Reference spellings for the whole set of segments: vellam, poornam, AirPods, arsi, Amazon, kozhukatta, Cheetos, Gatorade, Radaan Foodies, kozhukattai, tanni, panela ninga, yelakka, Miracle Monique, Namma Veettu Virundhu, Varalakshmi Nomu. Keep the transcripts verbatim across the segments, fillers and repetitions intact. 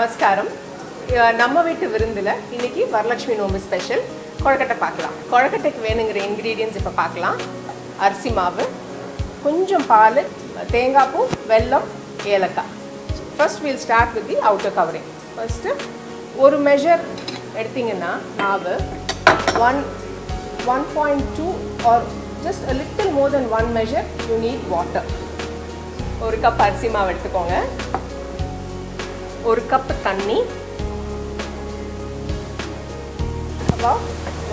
Namaskaram. Namma vittu virundula inniki Varalakshmi Nomu special kozhukatta paakalam. Kozhukattai venungra ingredients ipa paakalam. Arsi maavu, konjam paal, thenga poo, vellam, yelakka. First we'll start with the outer covering. First, one measure eduthinga maavu one point two or just a little more than one measure you need water. one cup arsi maavu edukonga. one cup tanni, about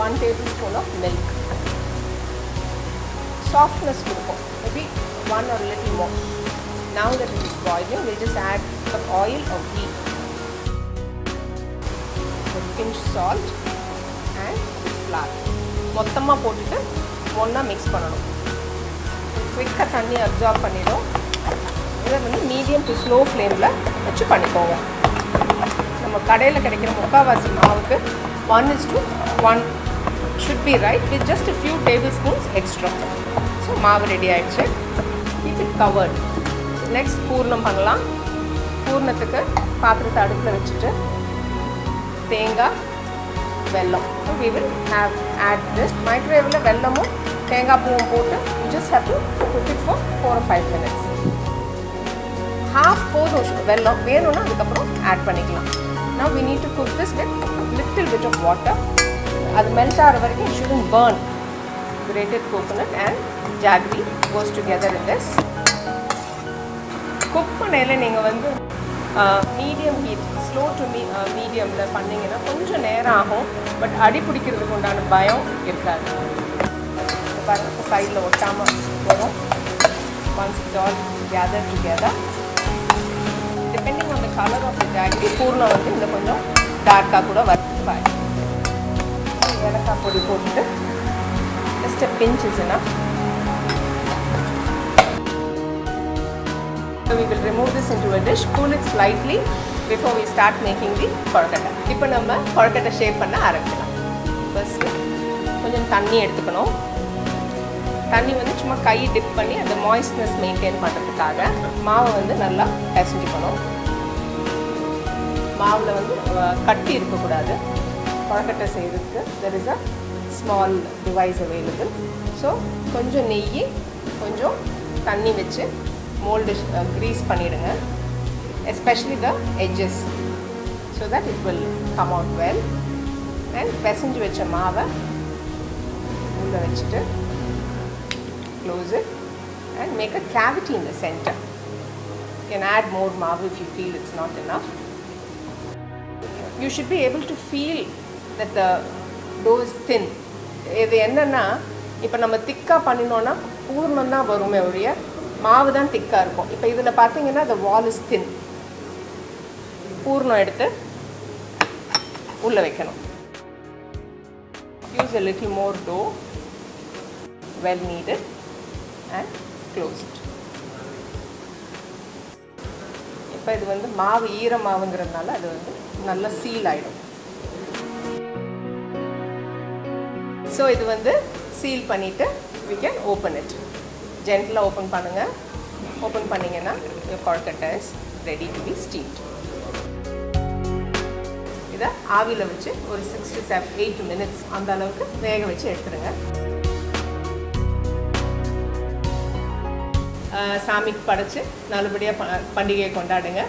one tablespoon of milk. Softness கொடுக்கும், maybe one or a little more. Now that it is boiling, we'll just add some oil or ghee, a pinch salt and flour. மொத்தமா போட்டுட்டு ஒண்ணா mix பண்ணணும். Quick-ஆ தண்ணி absorb பண்ணிடும். இதை வந்து medium to slow flame-ல வச்சு பண்ணிக்கோங்க. நம்ம கடையில கிடைக்கிற முக்காவாசி மாவுக்கு one is to one should be right with just a few tablespoons extra. So maavu ready aayichu. Keep it covered. Next poornam pannalam. Poornathukku paathratha adukkula vechittu thenga vellam. So we will have add this microwave la vellamum thenga poom potu you just have to cook it for four or five minutes. Half podu vellam venuna adukaprom add pannikalam. Now we need to cook this with little bit of water. Adu melt aagura varaikkum it shouldn't burn. Grated coconut and jaggery goes together in this. Cook panela ninga vandu medium heat, slow to me, uh, medium la panningena konja nera agum but adi pidikkiradhukku undana bayam irukadhu. Parathu side la ottama porom. Once it all gathered together, depending on the color of the jaggery, poorna vandu indha konjam dark ah kuda varudhu. Yelakka podi pottu just a pinch is enough. So we will remove this into a dish, cool it slightly before we start making the kozhukatta. Ipo nama kozhukatta shape panna aarambichalam. First konjam tanni eduthukonom. Tanni vandu summa kai dip panni and the moistness maintain pannadukaga maavu vandu nalla kasinjikonum. மாவுல வந்து கட்டி இருக்க கூடாது. kozhukatta செய்யிறதுக்கு there is a small device available. So கொஞ்சம் நெய் கொஞ்சம் தண்ணி வெச்சு mold grease பண்ணிடுங்க. Especially the edges so that it will come out well. And பிசைஞ்சு வெச்ச மாவை உள்ள வெச்சிட்டு close it and make a cavity in the center. You can add more maavu if you feel it's not enough. You should be able to feel that the dough is thin. இது என்னன்னா இப்போ நம்ம திக்கா பண்ணினோம்னா பூர்ணம் தான் வருமே ஒழிய மாவு தான் திக்கா இருக்கும். இப்போ இதுல பாத்தீங்கன்னா the wall is thin. பூர்ணம் எடுத்து உள்ள வைக்கணும். Use a little more dough, well kneaded and close it. இப்போ இது வந்து மாவு ஈர மாவுங்கிறதுனால அது வந்து நல்ல சீல் ஆயிடும். சோ இது வந்து சீல் பண்ணிட்டு we can open it. Gently open பண்ணுங்க. Open பண்ணீங்கன்னா your kozhukatta is ready to be steamed. இத ஆவில வச்சு ஒரு six to eight minutes அந்த அளவுக்கு வேக வச்சு எடுத்துருங்க. சாமிக்கு படைச்சு நல்லபடியா பண்டிகையை கொண்டாடுங்க.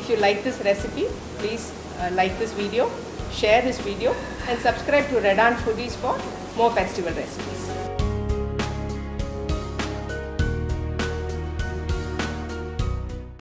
If you like this recipe, please uh, like this video, share this video and subscribe to Radaan Foodies for more festival recipes.